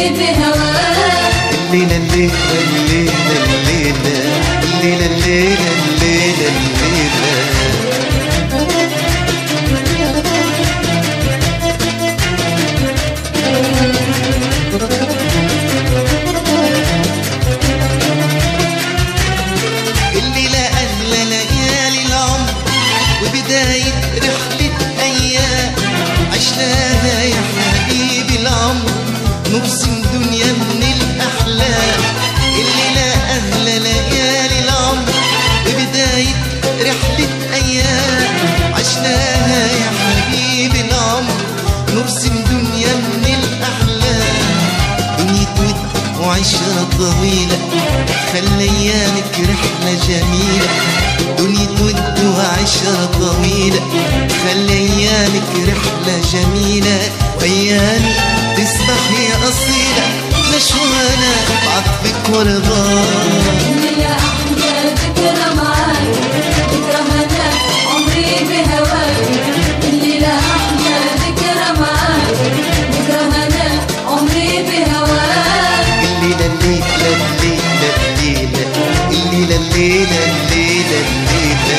الليلة الليلة الليلة الليلة الليلة الليلة الليلة الليلة نرسم دنيا من الأحلام. الليلة أهلى ليالي العمر ببداية رحلة أيام عشناها يا حبيبي العمر. نرسم دنيا من الأحلام، دنيا ود وعشرة طويلة خلى أيامك رحلة جميلة. دنيا ود وعشرة طويلة خلى أيامك رحلة جميلة. وأيامي تسبح يا أصيلة مشوانة بعطفك ورضاك. الليلة أحلى ذكرى معاك، ذكرى هناك عمري بهواك. الليلة أحلى ذكرى معاك، ذكرى هناك عمري بهواك. الليلة الليلة الليلة الليلة الليلة الليلة الليلة الليلة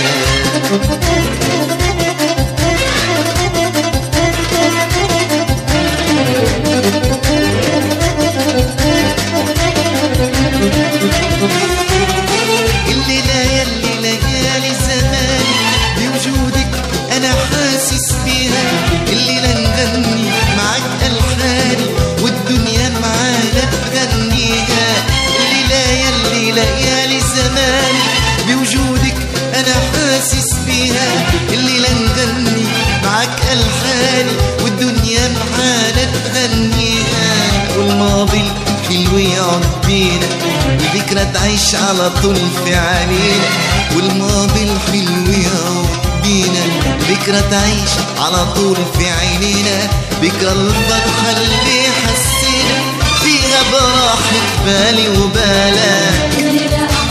والذكرى تعيش على طول في عينينا، والماضي الحلو يعود بينا. والذكرى تعيش على طول في عينينا، بكرة الفرحة اللي حسينا فيها براحة بالي وبالك.